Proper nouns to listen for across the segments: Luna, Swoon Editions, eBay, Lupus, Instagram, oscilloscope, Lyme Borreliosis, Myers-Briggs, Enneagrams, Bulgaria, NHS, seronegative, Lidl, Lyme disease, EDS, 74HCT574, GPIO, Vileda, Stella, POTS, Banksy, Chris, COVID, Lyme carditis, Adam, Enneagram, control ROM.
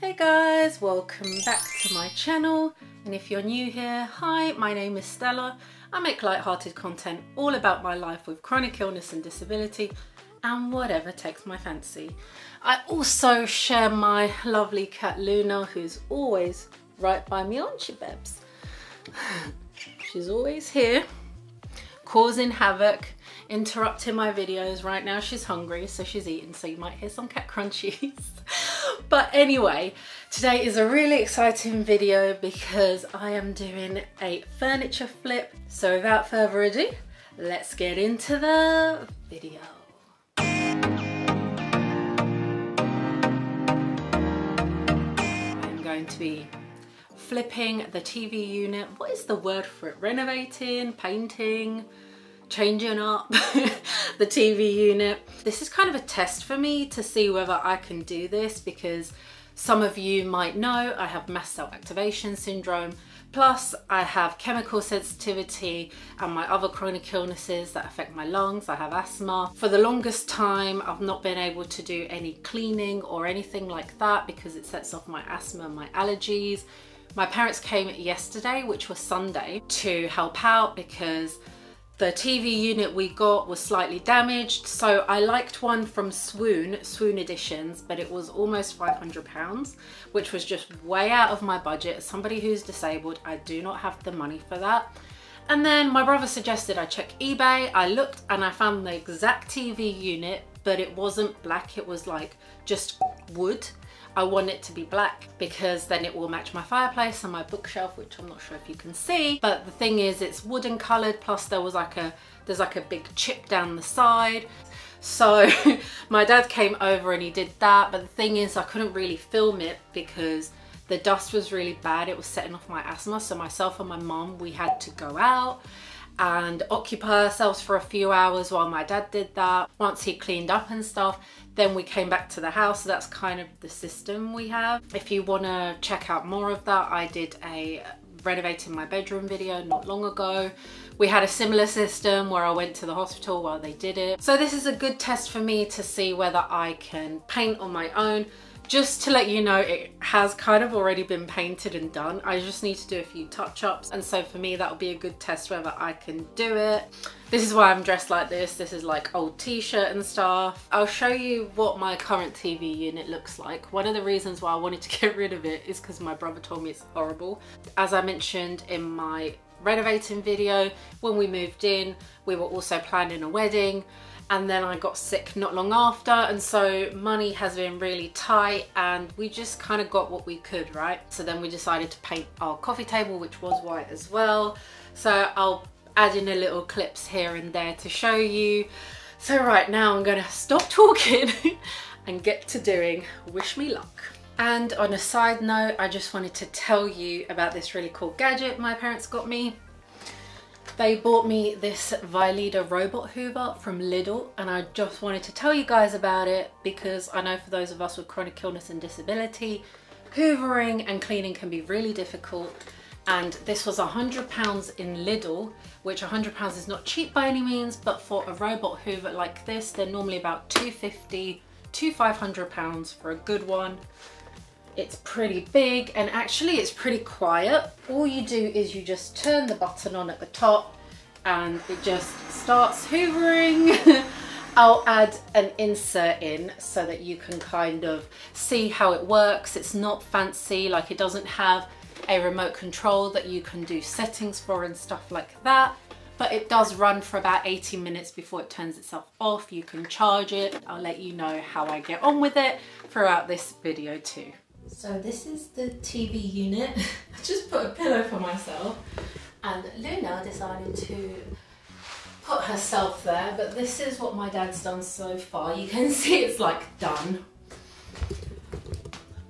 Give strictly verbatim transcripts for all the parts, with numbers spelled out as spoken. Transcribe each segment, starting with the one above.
Hey guys, welcome back to my channel, and if you're new here, hi, my name is Stella. I make light-hearted content all about my life with chronic illness and disability and whatever takes my fancy. I also share my lovely cat Luna, who's always right by me, aren't she, Bebs? She's always here causing havoc, interrupting my videos. Right now she's hungry, so she's eating, so you might hear some cat crunchies. But anyway, today is a really exciting video because I am doing a furniture flip. So without further ado, let's get into the video. I'm going to be flipping the T V unit. What is the word for it? Renovating, painting, changing up the T V unit. This is kind of a test for me to see whether I can do this, because some of you might know I have mast cell activation syndrome, plus I have chemical sensitivity and my other chronic illnesses that affect my lungs. I have asthma. For the longest time I've not been able to do any cleaning or anything like that because it sets off my asthma and my allergies. My parents came yesterday, which was Sunday, to help out because the T V unit we got was slightly damaged. So I liked one from Swoon, Swoon Editions, but it was almost five hundred pounds, which was just way out of my budget. As somebody who's disabled, I do not have the money for that. And then my brother suggested I check eBay. I looked and I found the exact T V unit, but it wasn't black, it was like just wood. I want it to be black because then it will match my fireplace and my bookshelf, which I'm not sure if you can see. But the thing is, it's wooden colored, plus there was like a, there's like a big chip down the side. So my dad came over and he did that. But the thing is, I couldn't really film it because the dust was really bad. It was setting off my asthma. So myself and my mum, we had to go out and occupy ourselves for a few hours while my dad did that. Once he cleaned up and stuff, then we came back to the house. So that's kind of the system we have. If you want to check out more of that, I did a renovating my bedroom video not long ago. We had a similar system where I went to the hospital while they did it. So this is a good test for me to see whether I can paint on my own. Just to let you know, it has kind of already been painted and done. I just need to do a few touch-ups, and so for me that'll be a good test whether I can do it. This is why I'm dressed like this. This is like old t-shirt and stuff. I'll show you what my current T V unit looks like. One of the reasons why I wanted to get rid of it is because my brother told me it's horrible. As I mentioned in my renovating video, when we moved in, we were also planning a wedding. And then I got sick not long after, and so money has been really tight and we just kind of got what we could, right? So then we decided to paint our coffee table, which was white as well. So I'll add in a little clips here and there to show you. So right now I'm gonna stop talking and get to doing. Wish me luck. And on a side note, I just wanted to tell you about this really cool gadget my parents got me. They bought me this Vileda robot hoover from Lidl, and I just wanted to tell you guys about it because I know for those of us with chronic illness and disability, hoovering and cleaning can be really difficult. And this was one hundred pounds in Lidl, which one hundred pounds is not cheap by any means, but for a robot hoover like this, they're normally about two fifty to five hundred pounds for a good one. It's pretty big, and actually it's pretty quiet. All you do is you just turn the button on at the top and it just starts hoovering. I'll add an insert in so that you can kind of see how it works. It's not fancy, like it doesn't have a remote control that you can do settings for and stuff like that. But it does run for about eighty minutes before it turns itself off. You can charge it. I'll let you know how I get on with it throughout this video too. So this is the T V unit. I just put a pillow for myself, and Luna decided to put herself there, but this is what my dad's done so far. You can see it's like done.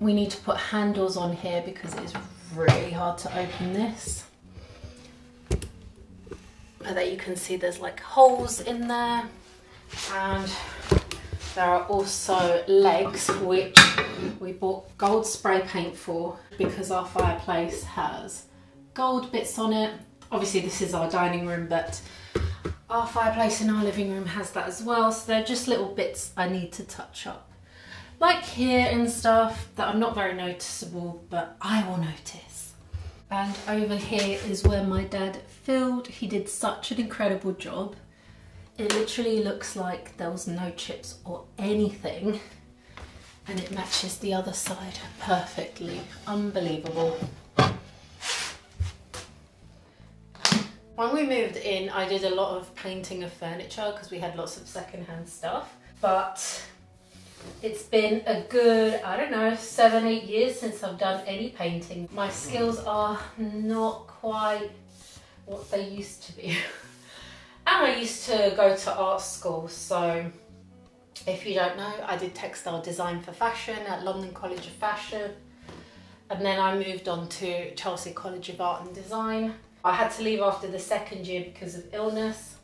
We need to put handles on here because it is really hard to open this. And there you can see there's like holes in there, and there are also legs, which we bought gold spray paint for because our fireplace has gold bits on it. Obviously this is our dining room, but our fireplace in our living room has that as well. So they're just little bits I need to touch up. like here and stuff that are not very noticeable, but I will notice. And over here is where my dad filled. He did such an incredible job. It literally looks like there was no chips or anything, and it matches the other side perfectly. Unbelievable. When we moved in, I did a lot of painting of furniture because we had lots of secondhand stuff, but it's been a good, I don't know, seven, eight years since I've done any painting. My skills are not quite what they used to be. And I used to go to art school, so if you don't know, I did textile design for fashion at London College of Fashion, and then I moved on to Chelsea College of Art and Design. I had to leave after the second year because of illness,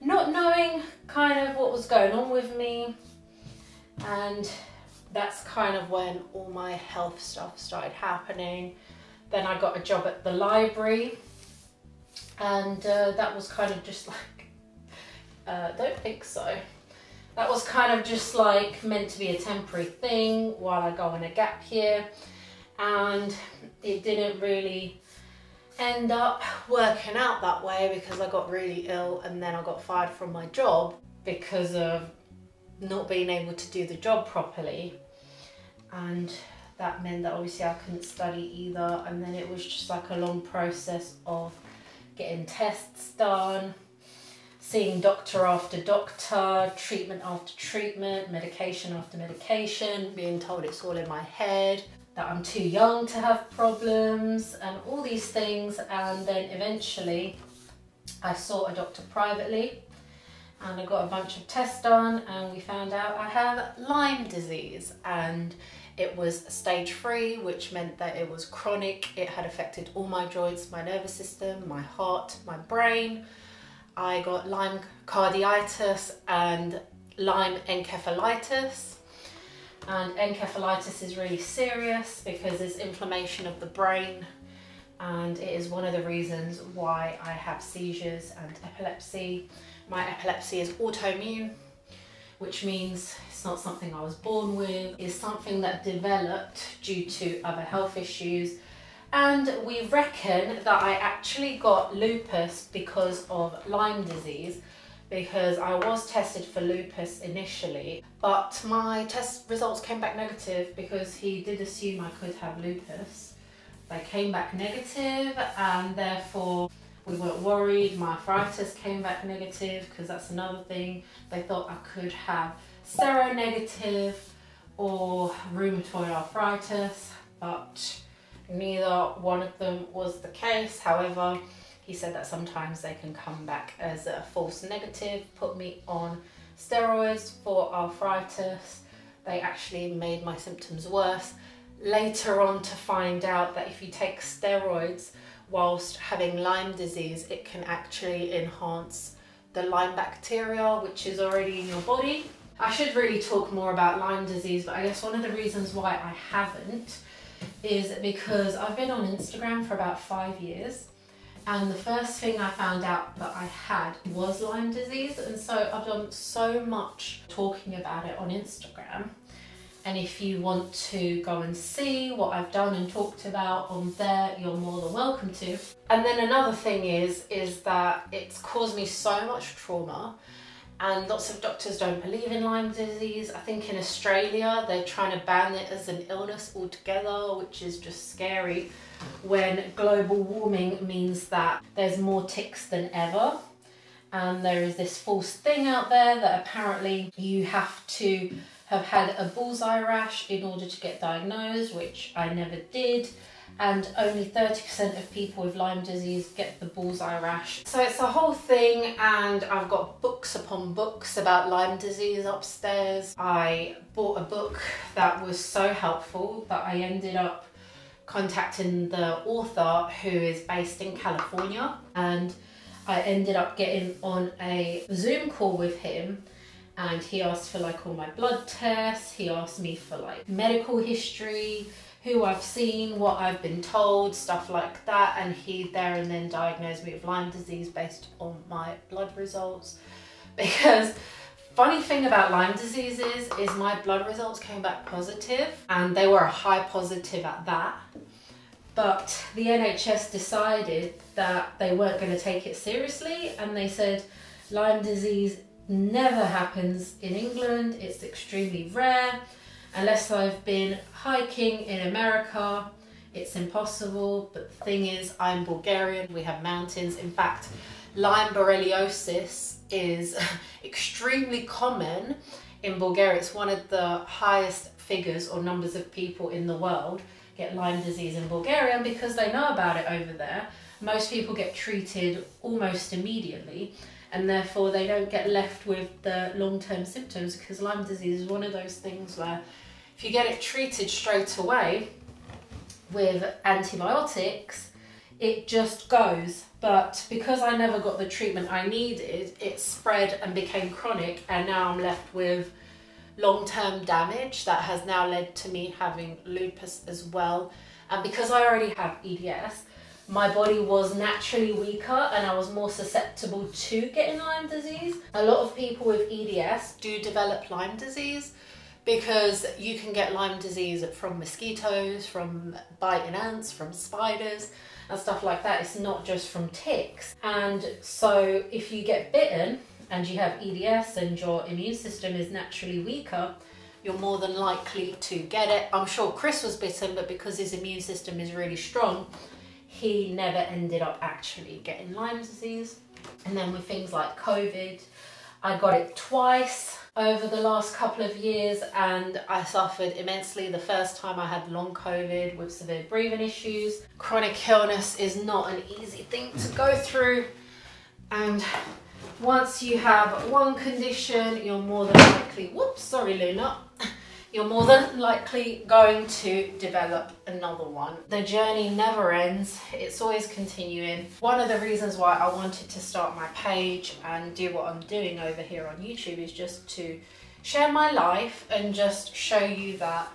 not knowing kind of what was going on with me, and that's kind of when all my health stuff started happening. Then I got a job at the library, and uh, that was kind of just like, uh, don't think so. That was kind of just like meant to be a temporary thing while I go on a gap year, and it didn't really end up working out that way because I got really ill, and then I got fired from my job because of not being able to do the job properly, and that meant that obviously I couldn't study either. And then it was just like a long process of getting tests done, seeing doctor after doctor, treatment after treatment, medication after medication, being told it's all in my head, that I'm too young to have problems and all these things. And then eventually I saw a doctor privately, and I got a bunch of tests done, and we found out I have Lyme disease, and it was stage three, which meant that it was chronic. It had affected all my joints, my nervous system, my heart, my brain. I got Lyme carditis and Lyme encephalitis. And encephalitis is really serious because it's inflammation of the brain, and it is one of the reasons why I have seizures and epilepsy. My epilepsy is autoimmune, which means it's not something I was born with. It's something that developed due to other health issues. And we reckon that I actually got lupus because of Lyme disease, because I was tested for lupus initially, but my test results came back negative because he did assume I could have lupus. They came back negative, and therefore we weren't worried. My arthritis came back negative because that's another thing. They thought I could have seronegative or rheumatoid arthritis, but neither one of them was the case. However, he said that sometimes they can come back as a false negative, put me on steroids for arthritis. They actually made my symptoms worse. Later on, to find out that if you take steroids whilst having Lyme disease, it can actually enhance the Lyme bacteria, which is already in your body. I should really talk more about Lyme disease, but I guess one of the reasons why I haven't is because I've been on Instagram for about five years, and the first thing I found out that I had was Lyme disease, and so I've done so much talking about it on Instagram. And if you want to go and see what I've done and talked about on there, you're more than welcome to. And then another thing is, is that it's caused me so much trauma, and lots of doctors don't believe in Lyme disease. I think in Australia, they're trying to ban it as an illness altogether, which is just scary when global warming means that there's more ticks than ever. And there is this false thing out there that apparently you have to have had a bullseye rash in order to get diagnosed, which I never did, and only thirty percent of people with Lyme disease get the bullseye rash. So it's a whole thing, and I've got books upon books about Lyme disease upstairs. I bought a book that was so helpful that I ended up contacting the author, who is based in California, and I ended up getting on a Zoom call with him, and he asked for like all my blood tests. He asked me for like medical history, who I've seen, what I've been told, stuff like that. And he there and then diagnosed me with Lyme disease based on my blood results, because Funny thing about Lyme diseases is my blood results came back positive, and they were a high positive at that. But the N H S decided that they weren't going to take it seriously, and they said Lyme disease never happens in England, it's extremely rare. Unless I've been hiking in America, it's impossible. But the thing is, I'm Bulgarian, we have mountains. In fact, Lyme borreliosis is extremely common in Bulgaria. It's one of the highest figures or numbers of people in the world get Lyme disease in Bulgaria, and because they know about it over there, most people get treated almost immediately, and therefore they don't get left with the long-term symptoms, because Lyme disease is one of those things where if you get it treated straight away with antibiotics, it just goes. But because I never got the treatment I needed, it spread and became chronic, and now I'm left with long-term damage that has now led to me having lupus as well. And because I already have E D S, my body was naturally weaker and I was more susceptible to getting Lyme disease. A lot of people with E D S do develop Lyme disease, because you can get Lyme disease from mosquitoes, from biting ants, from spiders and stuff like that. It's not just from ticks. And so if you get bitten and you have E D S and your immune system is naturally weaker, you're more than likely to get it. I'm sure Chris was bitten, but because his immune system is really strong, he never ended up actually getting Lyme disease. And then with things like COVID, I got it twice over the last couple of years, and I suffered immensely. The first time I had long COVID with severe breathing issues. Chronic illness is not an easy thing to go through, and once you have one condition, you're more than likely, whoops, sorry Luna, you're more than likely going to develop another one. The journey never ends, it's always continuing. One of the reasons why I wanted to start my page and do what I'm doing over here on YouTube is just to share my life and just show you that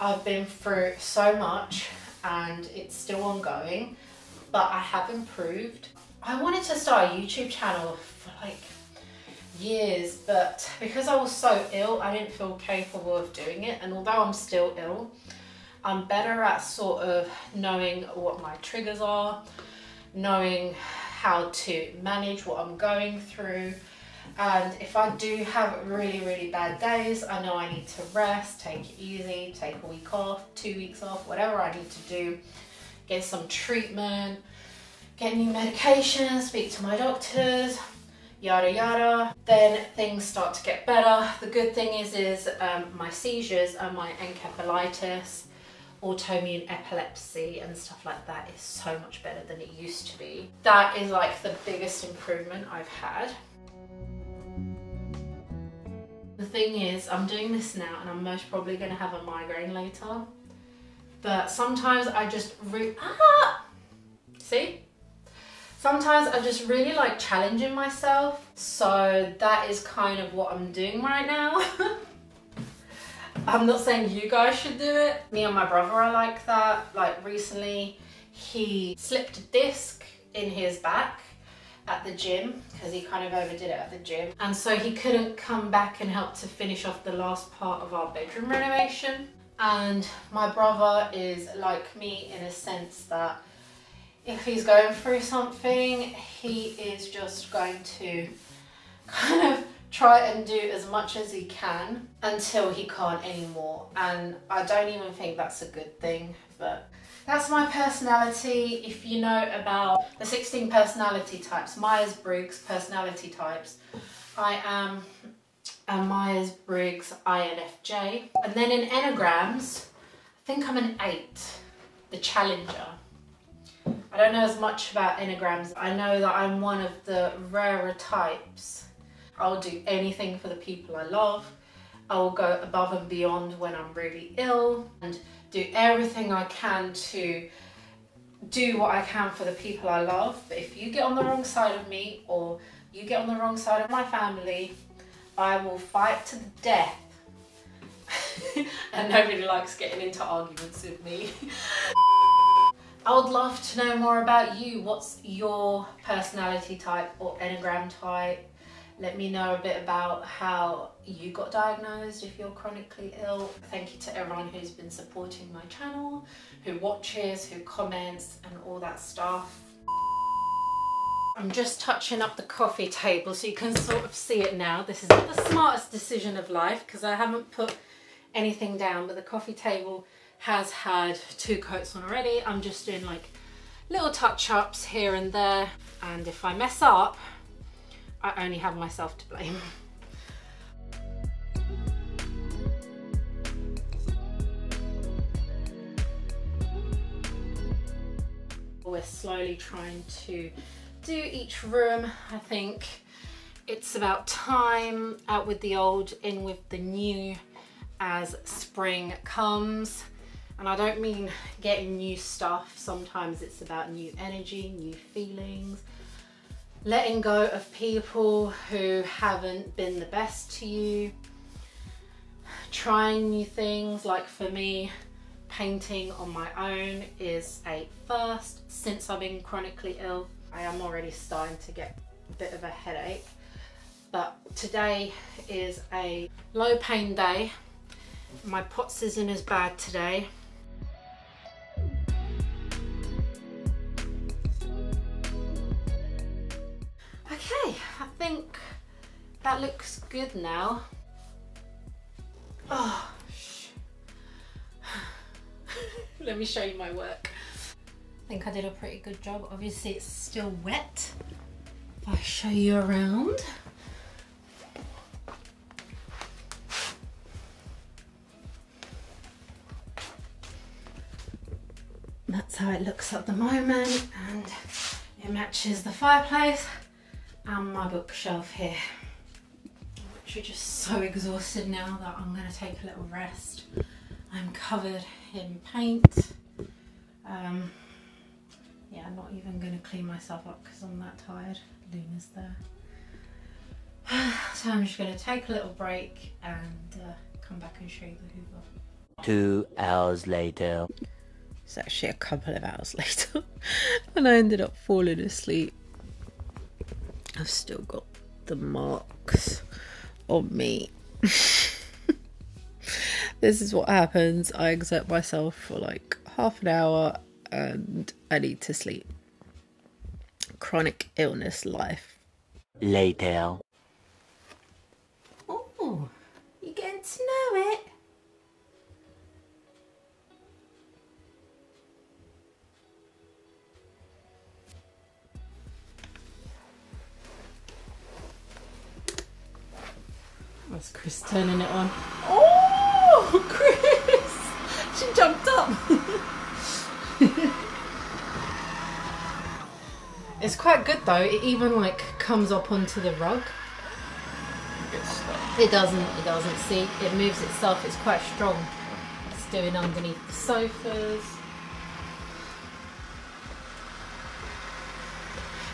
I've been through so much and it's still ongoing, but I have improved. I wanted to start a YouTube channel for like years, but because I was so ill, I didn't feel capable of doing it. And although I'm still ill, I'm better at sort of knowing what my triggers are, knowing how to manage what I'm going through. And if I do have really, really bad days, I know I need to rest, take it easy, take a week off, two weeks off, whatever I need to do, get some treatment, get new medication, speak to my doctors, yada yada. Then things start to get better. The good thing is, is um, my seizures and my encephalitis, autoimmune epilepsy and stuff like that is so much better than it used to be. That is like the biggest improvement I've had. The thing is, I'm doing this now and I'm most probably going to have a migraine later. But sometimes I just re- ah! See? Sometimes I just really like challenging myself, so that is kind of what I'm doing right now. I'm not saying you guys should do it. Me and my brother are like that. Like recently, he slipped a disc in his back at the gym, because he kind of overdid it at the gym. And so he couldn't come back and help to finish off the last part of our bedroom renovation. And my brother is like me in a sense that if he's going through something, he is just going to kind of try and do as much as he can until he can't anymore. And I don't even think that's a good thing, but that's my personality. If you know about the sixteen personality types, Myers-Briggs personality types, I am a Myers-Briggs I N F J. And then in Enneagrams, I think I'm an eight, the challenger. I don't know as much about Enneagrams. I know that I'm one of the rarer types. I'll do anything for the people I love. I will go above and beyond when I'm really ill and do everything I can to do what I can for the people I love. But if you get on the wrong side of me, or you get on the wrong side of my family, I will fight to the death. And nobody likes getting into arguments with me. I would love to know more about you. What's your personality type or Enneagram type? Let me know a bit about how you got diagnosed if you're chronically ill. Thank you to everyone who's been supporting my channel, who watches, who comments, and all that stuff. I'm just touching up the coffee table so you can sort of see it now. This is not the smartest decision of life because I haven't put anything down, but the coffee table has had two coats on already. I'm just doing like little touch-ups here and there, and if I mess up, I only have myself to blame. We're slowly trying to do each room. I think it's about time, out with the old, in with the new, as spring comes. And I don't mean getting new stuff. Sometimes it's about new energy, new feelings, letting go of people who haven't been the best to you, trying new things. Like for me, painting on my own is a first since I've been chronically ill. I am already starting to get a bit of a headache, but today is a low pain day. My P O T S isn't as bad today. Okay, I think that looks good now. Oh, sh let me show you my work. I think I did a pretty good job. Obviously it's still wet. If I show you around. That's how it looks at the moment, and it matches the fireplace and my bookshelf here. I'm actually just so exhausted now that I'm going to take a little rest. I'm covered in paint. Um, yeah, I'm not even going to clean myself up because I'm that tired. Luna's there. So I'm just going to take a little break and uh, come back and show you the hoover. Two hours later. It's actually a couple of hours later and I ended up falling asleep. I've still got the marks on me. This is what happens. I exert myself for like half an hour and I need to sleep. Chronic illness life. Later. Oh, you're getting to know it. That's Chris turning it on. Oh, Chris! She jumped up! It's quite good though. It even like comes up onto the rug. It gets stuck. It doesn't, it doesn't. See, it moves itself. It's quite strong. It's doing underneath the sofas.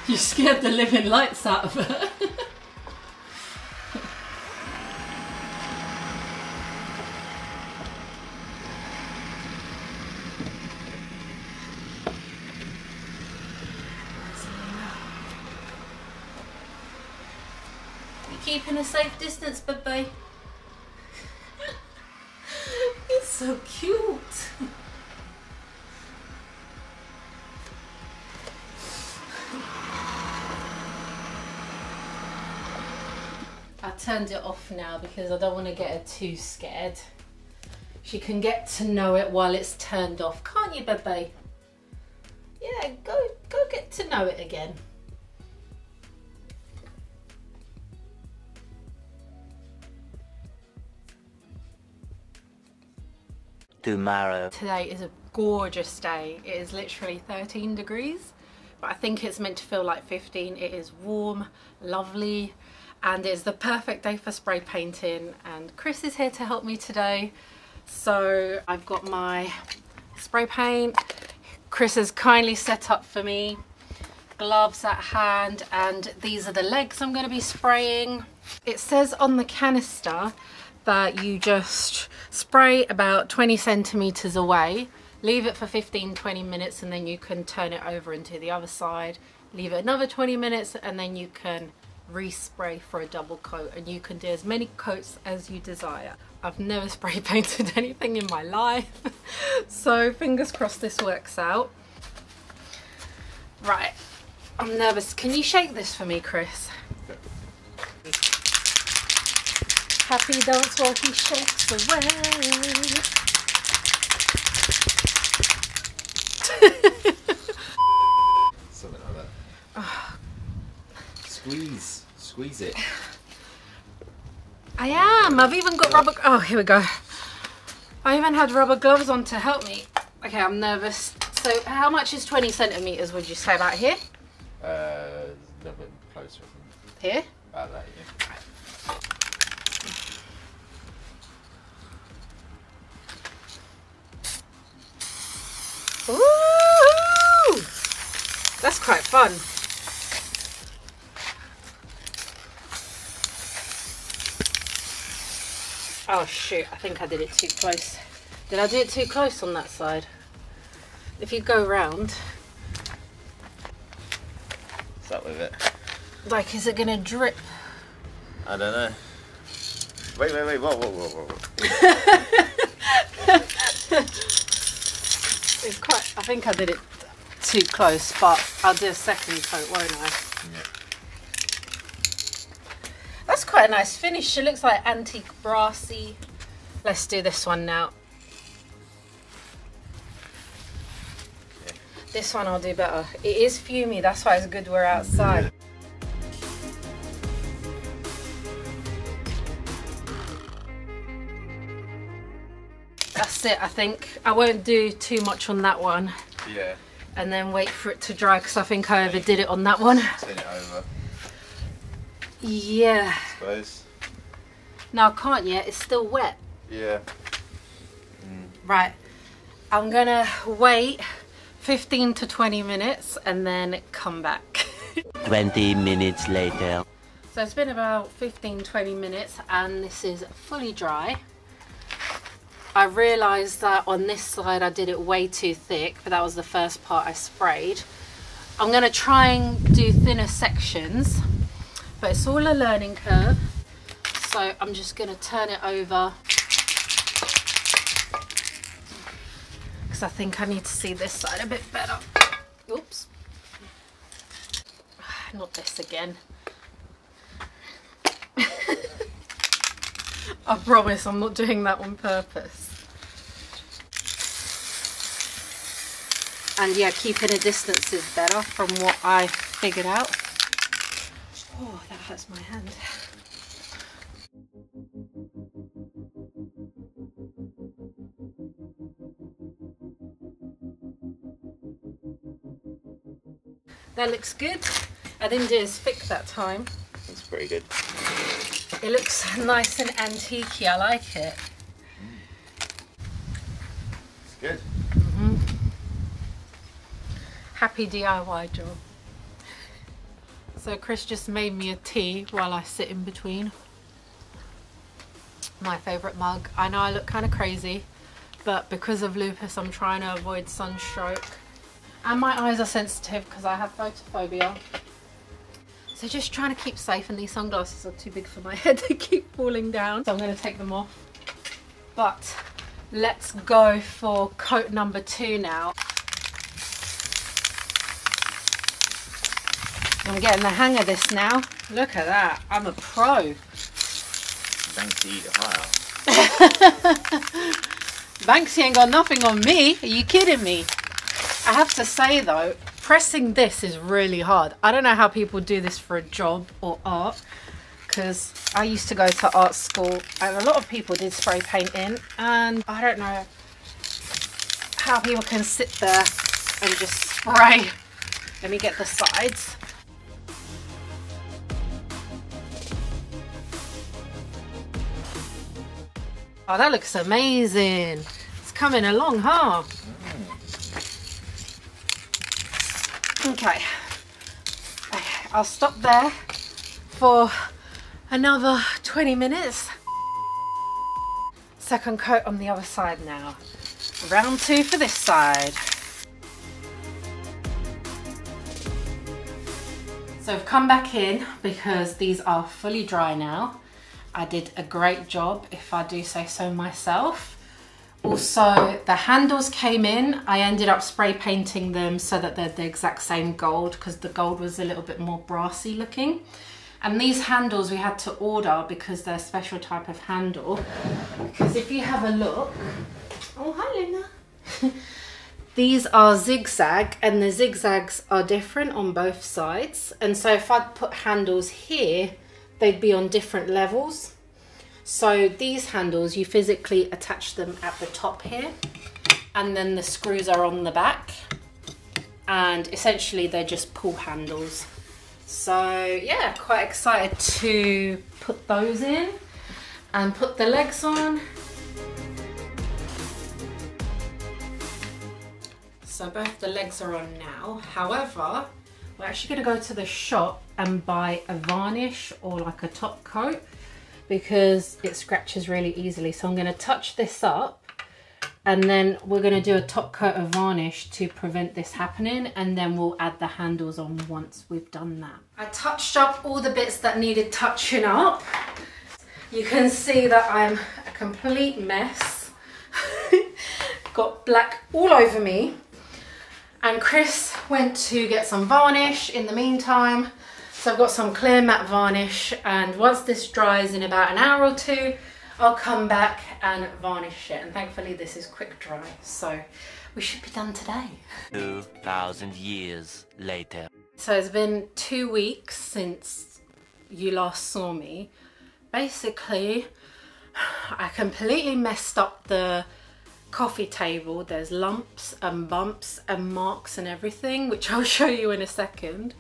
You scared the living lights out of her. Keeping a safe distance, baby. It's so cute. I turned it off now because I don't want to get her too scared. She can get to know it while it's turned off, can't you, baby? Yeah, go go get to know it again. Tomorrow. Today is a gorgeous day. It is literally thirteen degrees, but I think it's meant to feel like fifteen. It is warm, lovely, and it's the perfect day for spray painting, and Chris is here to help me today. So I've got my spray paint. Chris has kindly set up for me, gloves at hand, and these are the legs I'm going to be spraying. It says on the canister that you just spray about twenty centimeters away, leave it for fifteen to twenty minutes, and then you can turn it over into the other side, leave it another twenty minutes, and then you can respray for a double coat, and you can do as many coats as you desire. I've never spray painted anything in my life, so fingers crossed this works out. Right, I'm nervous. Can you shake this for me, Chris? Happy dance while he shakes away. Something like that. Oh. Squeeze. Squeeze it. I am. I've even got rubber... Oh, here we go. I even had rubber gloves on to help me. Okay, I'm nervous. So how much is twenty centimetres, would you say, about here? Uh, a little bit closer. Here? About that, yeah. Ooh, that's quite fun. Oh shoot, I think I did it too close. Did I do it too close on that side? If you go round. What's up with it? Like, is it gonna drip? I don't know. Wait, wait, wait, whoa, whoa, whoa, whoa. It's quite, I think I did it too close, but I'll do a second coat, won't I? Yeah. That's quite a nice finish. It looks like antique brassy. Let's do this one now. Yeah. This one I'll do better. It is fumy, that's why it's good we're outside. Yeah. That's it, I think. I won't do too much on that one. Yeah. And then wait for it to dry, because I think I overdid it on that one. Turn it over. Yeah. I suppose. No, I can't yet. It's still wet. Yeah. Mm. Right. I'm going to wait fifteen to twenty minutes and then come back. twenty minutes later. So it's been about fifteen, twenty minutes and this is fully dry. I realised that on this side I did it way too thick, but that was the first part I sprayed. I'm going to try and do thinner sections, but it's all a learning curve. So I'm just going to turn it over, because I think I need to see this side a bit better. Oops. Not this again. I promise I'm not doing that on purpose. And yeah, keeping a distance is better from what I figured out. Oh, that hurts my hand. That looks good. I didn't do as thick that time. That's pretty good. It looks nice and antique-y, I like it. It's good. Mm-hmm. Happy D I Y job. So Chris just made me a tea while I sit in between. My favourite mug. I know I look kind of crazy, but because of lupus I'm trying to avoid sunstroke. And my eyes are sensitive because I have photophobia. So just trying to keep safe, and these sunglasses are too big for my head, they keep falling down. So I'm going to take them off. But let's go for coat number two now. I'm getting the hang of this now. Look at that, I'm a pro. Banksy, eat a higher. Banksy ain't got nothing on me, are you kidding me? I have to say though, pressing this is really hard. I don't know how people do this for a job or art, because I used to go to art school and a lot of people did spray painting, and I don't know how people can sit there and just spray. Let me get the sides. Oh, that looks amazing. It's coming along, huh? Okay. Okay, I'll stop there for another twenty minutes. Second coat on the other side now. Round two for this side. So I've come back in because these are fully dry now. I did a great job, if I do say so myself. Also, the handles came in. I ended up spray painting them so that they're the exact same gold because the gold was a little bit more brassy looking. And these handles we had to order because they're a special type of handle. Because if you have a look, oh hi Luna. These are zigzag and the zigzags are different on both sides. And so if I'd put handles here, they'd be on different levels. So these handles, you physically attach them at the top here, and then the screws are on the back, and essentially they're just pull handles. So yeah, quite excited to put those in and put the legs on. So both the legs are on now. However, we're actually gonna go to the shop and buy a varnish or like a top coat, because it scratches really easily. So I'm gonna touch this up and then we're gonna do a top coat of varnish to prevent this happening, and then we'll add the handles on once we've done that. I touched up all the bits that needed touching up. You can see that I'm a complete mess. Got black all over me. And Chris went to get some varnish in the meantime. So I've got some clear matte varnish, and once this dries in about an hour or two, I'll come back and varnish it. And thankfully this is quick dry, so we should be done today. two thousand years later. So it's been two weeks since you last saw me. Basically, I completely messed up the coffee table. There's lumps and bumps and marks and everything, which I'll show you in a second.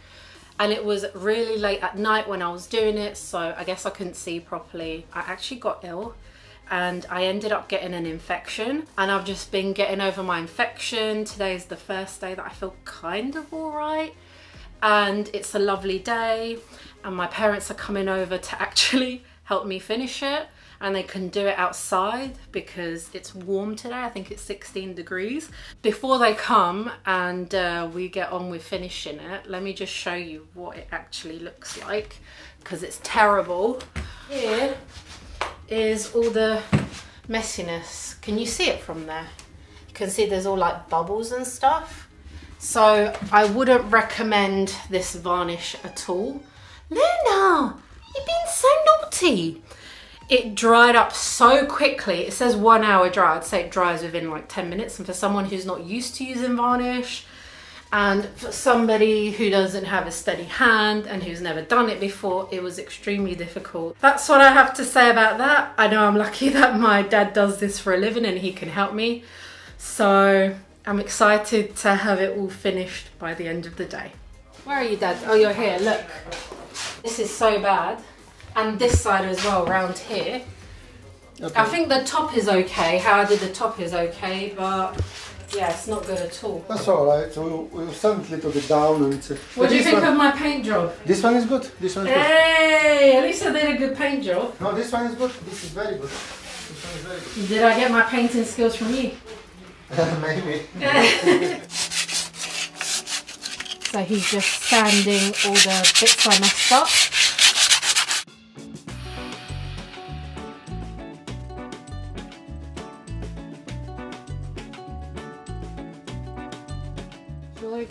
And it was really late at night when I was doing it, so I guess I couldn't see properly. I actually got ill and I ended up getting an infection, and I've just been getting over my infection. Today's the first day that I feel kind of all right, and it's a lovely day, and my parents are coming over to actually help me finish it, and they can do it outside because it's warm today. I think it's sixteen degrees. Before they come and uh, we get on with finishing it, let me just show you what it actually looks like, because it's terrible. Here is all the messiness. Can you see it from there? You can see there's all like bubbles and stuff. So I wouldn't recommend this varnish at all. Luna, you've been so naughty. It dried up so quickly. It says one hour dry. I'd say it dries within like ten minutes. And for someone who's not used to using varnish, and for somebody who doesn't have a steady hand and who's never done it before, it was extremely difficult. That's what I have to say about that. I know I'm lucky that my dad does this for a living and he can help me. So I'm excited to have it all finished by the end of the day. Where are you, Dad? Oh, you're here, look. This is so bad. And this side as well, around here. Okay. I think the top is okay. How I did the top is okay, but yeah, it's not good at all. That's all right. We'll, we'll sand a little bit down. And what do you think one, of my paint job? This one is good. This one is hey, good. Hey, at least I did a good paint job. No, this one is good. This is very good. This one is very good. Did I get my painting skills from you? Maybe. So he's just sanding all the bits I messed up.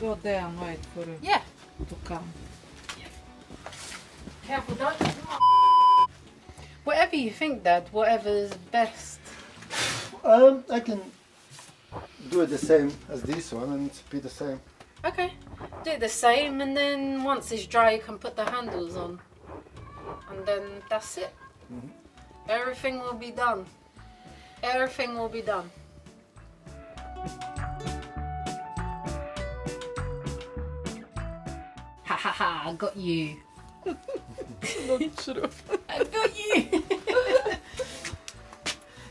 Go there and wait for him yeah. to come. Yeah. Careful, don't come. Whatever you think, Dad, whatever's best. Um, I can do it the same as this one and be the same. Okay, do it the same, and then once it's dry, you can put the handles on, and then that's it. Mm-hmm. Everything will be done. Everything will be done. Haha, I got you. Not true. I got you.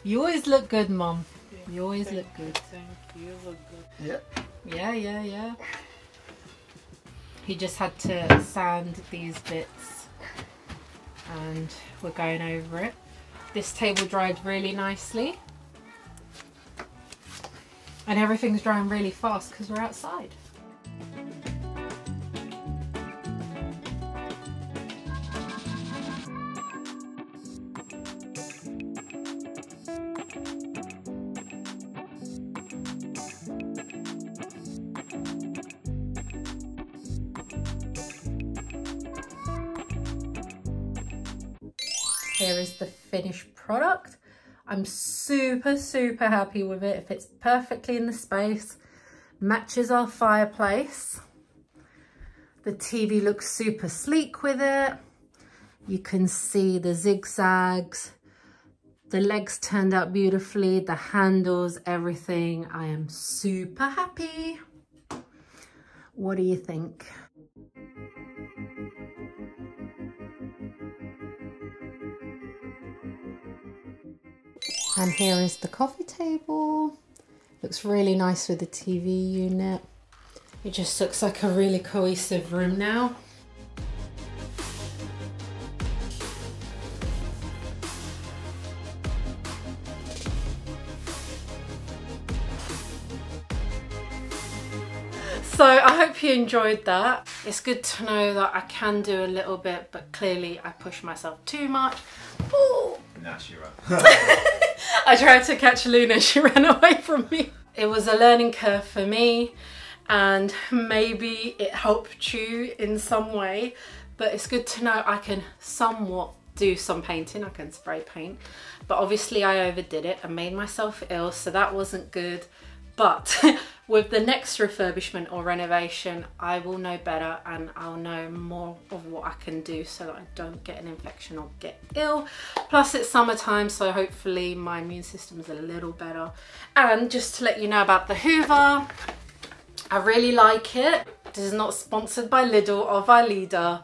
You always look good, Mum. Yeah, you always look good. Thank you. You look good. Yeah. Yeah, yeah, yeah. He just had to sand these bits, and we're going over it. This table dried really nicely, and everything's drying really fast because we're outside. Here is the finished product. I'm super, super happy with it. It fits perfectly in the space, matches our fireplace. The T V looks super sleek with it. You can see the zigzags. The legs turned out beautifully, the handles, everything. I am super happy. What do you think? And here is the coffee table. Looks really nice with the T V unit. It just looks like a really cohesive room now. So I hope you enjoyed that. It's good to know that I can do a little bit, but clearly I push myself too much. Ooh. Nah, she ran. I tried to catch Luna, she ran away from me. It was a learning curve for me, and maybe it helped you in some way, but it's good to know I can somewhat do some painting. I can spray paint, but obviously I overdid it and made myself ill, so that wasn't good. But with the next refurbishment or renovation, I will know better and I'll know more of what I can do so that I don't get an infection or get ill. Plus it's summertime, so hopefully my immune system is a little better. And just to let you know about the Hoover, I really like it. This is not sponsored by Lidl or Vileda.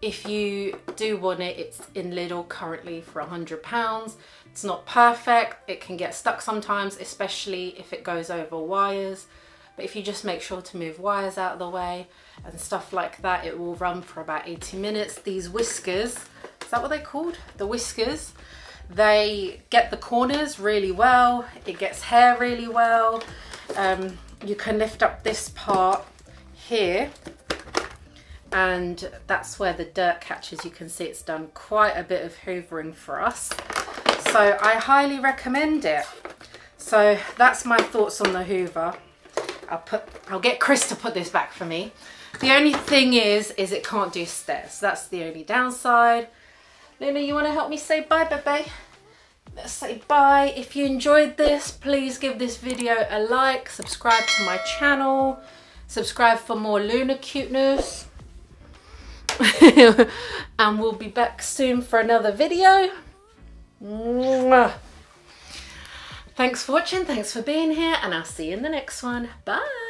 If you do want it, it's in Lidl currently for a hundred pounds. It's not perfect, it can get stuck sometimes, especially if it goes over wires. But if you just make sure to move wires out of the way and stuff like that, it will run for about eighty minutes. These whiskers, is that what they're called? The whiskers, they get the corners really well, it gets hair really well. Um, you can lift up this part here, and that's where the dirt catches. You can see it's done quite a bit of hoovering for us. So I highly recommend it. So that's my thoughts on the Hoover. I'll put, I'll get Chris to put this back for me. The only thing is, is it can't do stairs. That's the only downside. Luna, you wanna help me say bye, baby? Let's say bye. If you enjoyed this, please give this video a like, subscribe to my channel, subscribe for more Luna cuteness. And we'll be back soon for another video. Mwah. Thanks for watching, thanks for being here, and I'll see you in the next one. Bye.